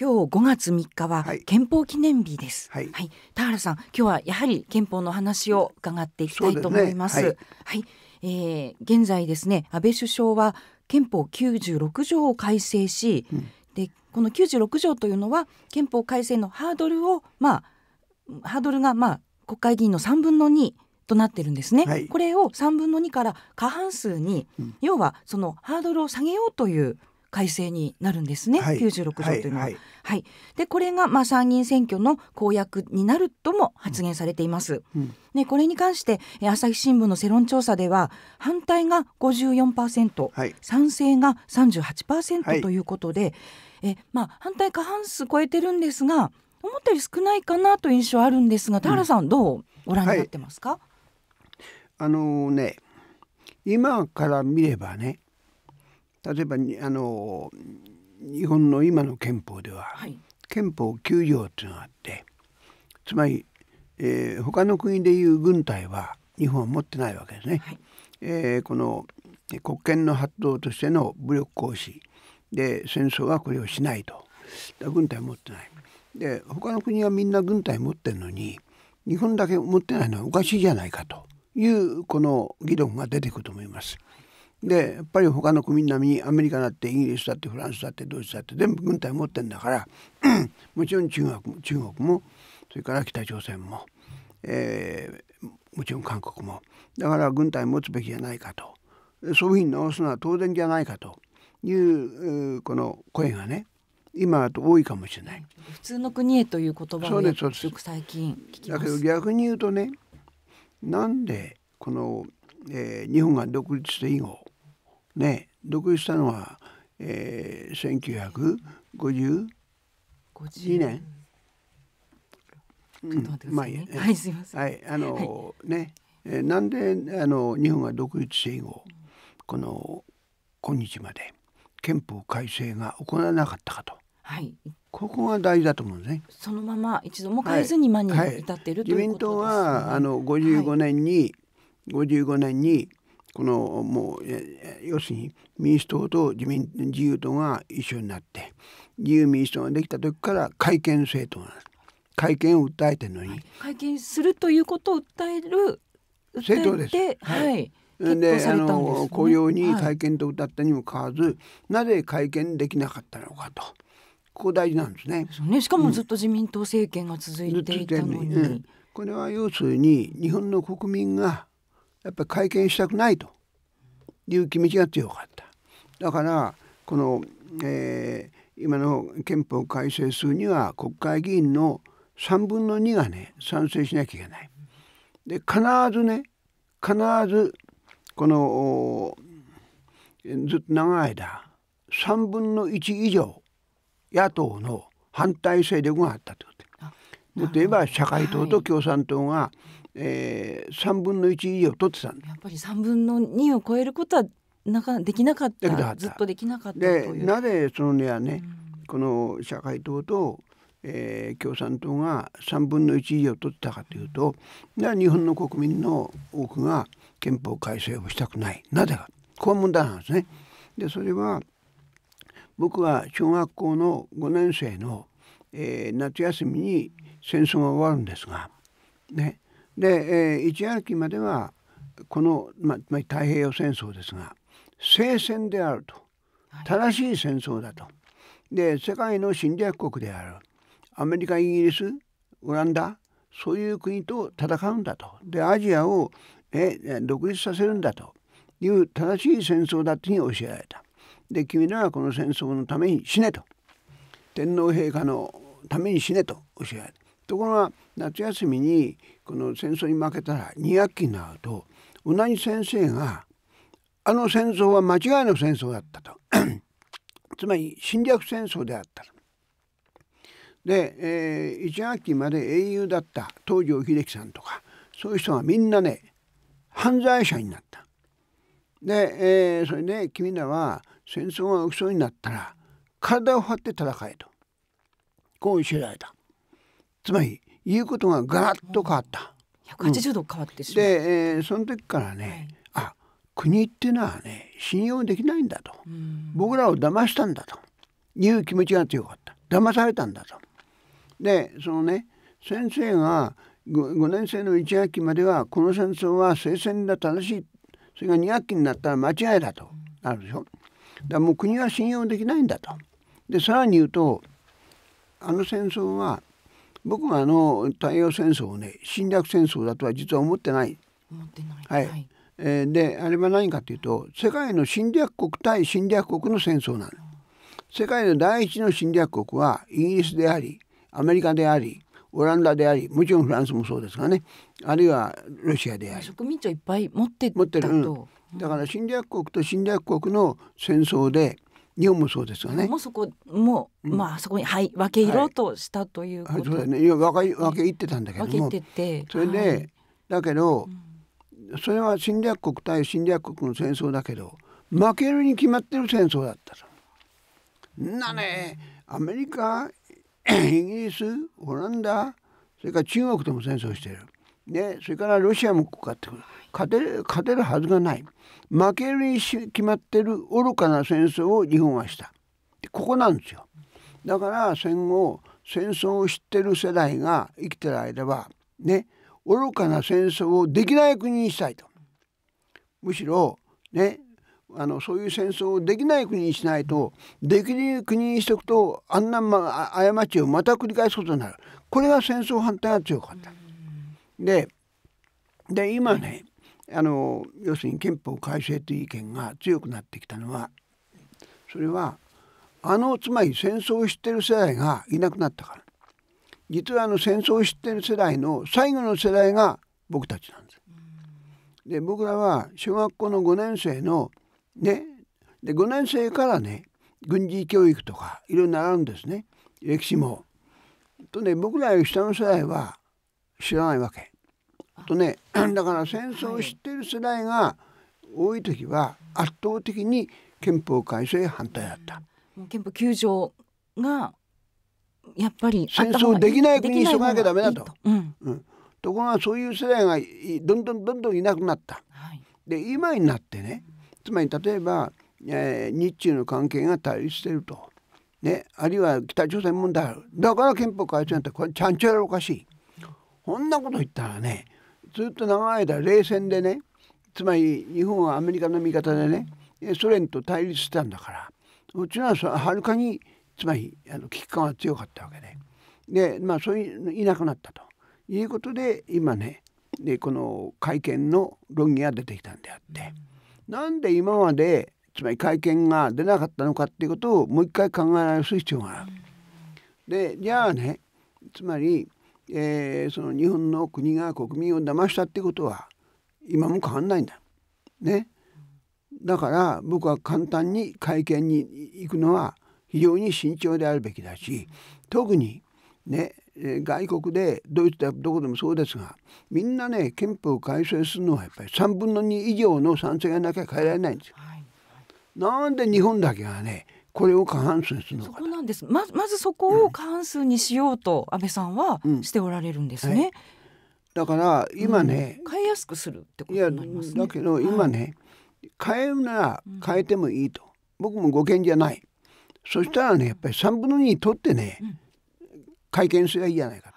今日5月3日は憲法記念日です。はいはい、田原さん、今日はやはり憲法の話を伺っていきたいと思います。そうですね、はい、現在ですね、安倍首相は憲法96条を改正し、でこの96条というのは憲法改正のハードルを、ハードルが国会議員の3分の2となってるんですね、はい、これを3分の2から過半数に、要はそのハードルを下げようという改正になるんですね、はい、96条というのは、はいはいはい、でこれが参議院選挙の公約になるとも発言されています、でこれに関して朝日新聞の世論調査では反対が 54%、はい、賛成が 38% ということで、はい、反対過半数超えてるんですが、思ったより少ないかなという印象あるんですが、田原さんどうご覧になってますか？はい、今から見ればね、例えば日本の今の憲法では、はい、憲法9条というのがあって、つまり、他の国でいう軍隊は日本は持ってないわけですね、はい、この国権の発動としての武力行使で戦争はこれをしないと、軍隊持ってないで、他の国はみんな軍隊持ってるのに日本だけ持ってないのはおかしいじゃないかというこの議論が出てくると思います。でやっぱり他の国並みにアメリカだってイギリスだってフランスだってドイツだって全部軍隊持ってるんだからもちろん中国も、それから北朝鮮も、もちろん韓国も、だから軍隊持つべきじゃないかと、そういうふうに直すのは当然じゃないかというこの声がね、今だと多いかもしれない。普通の国へという言葉をよく最近聞きます。だけど逆に言うとね、なんでこの、日本が独立して以後ね、独立したのは、1952年、はい、すいません、はい、ね、なんで日本が独立して以後この今日まで憲法改正が行われなかったかと、はい、ここが大事だと思うんですね。そのまま一度も変えずに今に至っている、はい、ということですね。自民党は55年にこのもう要するに民主党と自由党が一緒になって、自由民主党ができた時から改憲政党なんです。改憲を訴えてるのに、はい、改憲するということを訴えて政党です。はい、はい、で公用に改憲と歌ったにもかかわらず、はい、なぜ改憲できなかったのかと、ここ大事なんですね。しかもずっと自民党政権が続いていたのに、これは要するに日本の国民がやっぱり改憲したくないという気持ちが強かった。だからこの、今の憲法改正するには国会議員の3分の2がね、賛成しなきゃいけない。で必ずこのずっと長い間3分の1以上野党の反対勢力があったということで、例えば社会党と共産党が、はい、3分の1以上取ってたんです。やっぱり3分の2を超えることはできなかった。ずっとできなかったという。でなぜそのねはね、この社会党と、共産党が3分の1以上取ったかというと、日本の国民の多くが憲法改正をしたくない。なぜか、こういう問題なんですね。でそれは僕は小学校の5年生の、夏休みに戦争が終わるんですが、ね、で、一学期まではこの、つまり太平洋戦争ですが、聖戦であると、正しい戦争だと。で世界の侵略国であるアメリカ、イギリス、オランダ、そういう国と戦うんだと。でアジアを独立させるんだという正しい戦争だというふうに教えられた。で君らはこの戦争のために死ねと、天皇陛下のために死ねと教えられた。ところが夏休みにこの戦争に負けたら2学期になると、同じ先生があの戦争は間違いの戦争だったとつまり侵略戦争であった。で、1学期まで英雄だった東條英機さんとか、そういう人がみんなね犯罪者になった。で、それで君らは戦争が起きそうになったら体を張って戦えと、こう教えられた。つまり言うことがガラッと変わった。180度変わってしまう。で、その時からね、あ、国っていうのはね、信用できないんだと、僕らを騙したんだという気持ちが強かった、騙されたんだと。でそのね、先生が 5年生の1学期まではこの戦争は聖戦が正しい、それが2学期になったら間違いだとあるでしょ。だからもう国は信用できないんだと。でさらに言うと、あの戦争は僕はあの太平洋戦争をね、侵略戦争だとは実は思ってない。はい。であれは何かというと、世界の侵略国対侵略国の戦争なの。世界の第一の侵略国はイギリスであり、アメリカであり、オランダであり、もちろんフランスもそうですがね、あるいはロシアであり、植民地をいっぱい持ってたと、だから侵略国と侵略国の戦争で、日本もそうですよね。もうそこも、まあそこに、はい、分け入ろうとしたということ、そうだね、分け入ってたんだけども、分けてて、それで、はい、だけど、それは侵略国対侵略国の戦争だけど、負けるに決まってる戦争だったと。なね、アメリカ、イギリス、オランダ、それから中国とも戦争してる。でそれからロシアもかかってくる。勝てるはずがない。負けるに決まってる愚かな戦争を日本はした。ここなんですよ。だから戦後、戦争を知ってる世代が生きてる間はね、愚かな戦争をできない国にしたいと。むしろね、そういう戦争をできない国にしないと、できる国にしておくとあんな、過ちをまた繰り返すことになる。これが戦争反対が強かった。で今ね、要するに憲法改正という意見が強くなってきたのは、それはつまり戦争を知ってる世代がいなくなったから。実は戦争を知ってる世代の最後の世代が僕たちなんです。で僕らは小学校の5年生のね、で5年生からね、軍事教育とかいろいろ習うんですね、歴史も。とね、僕らより下の世代は知らないわけ。とね、だから戦争を知ってる世代が多い時は圧倒的に憲法改正反対だった。憲法9条がやっぱり戦争できない国にしとかなきゃダメだと。ところがそういう世代がどんどんいなくなった。はい、で今になってね、つまり例えば、日中の関係が対立してると、ね、あるいは北朝鮮問題ある。だから憲法改正なんてこれちゃんちゃらおかしい。こんなこと言ったらね、ずっと長い間冷戦でね、つまり日本はアメリカの味方でね、ソ連と対立してたんだから、うちははるかにつまり危機感が強かったわけで、まあそういういなくなったということで、今ね、でこの改憲の論議が出てきたんであって、なんで今までつまり改憲が出なかったのかっていうことをもう一回考え直す必要がある。でじゃあね、つまりその日本の国が国民を騙したってことは今も変わんないんだ、ね、だから僕は簡単に改憲に行くのは非常に慎重であるべきだし、特に、ね、外国でドイツだどこでもそうですが、みんなね憲法を改正するのはやっぱり3分の2以上の賛成がなきゃ変えられないんですよ。なんで日本だけがねこれを過半数にするのか。そこなんです。まずそこを過半数にしようと安倍さんはしておられるんですね。はい、だから今ね、変えやすくするってことになりますね。だけど今ね、変えるなら変えてもいいと、僕もご見じゃない。そしたらね、やっぱり3分の2取ってね、改憲すればいいじゃないか。